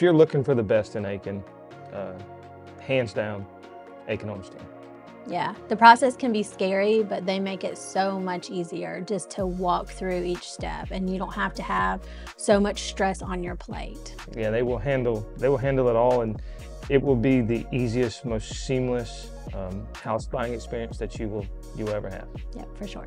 if you're looking for the best in Aiken, hands down, Aiken Homes Team. Yeah, the process can be scary, but they make it so much easier just to walk through each step, and you don't have to have so much stress on your plate. Yeah, they will handle it all, and it will be the easiest, most seamless house buying experience that you will ever have. Yeah, for sure.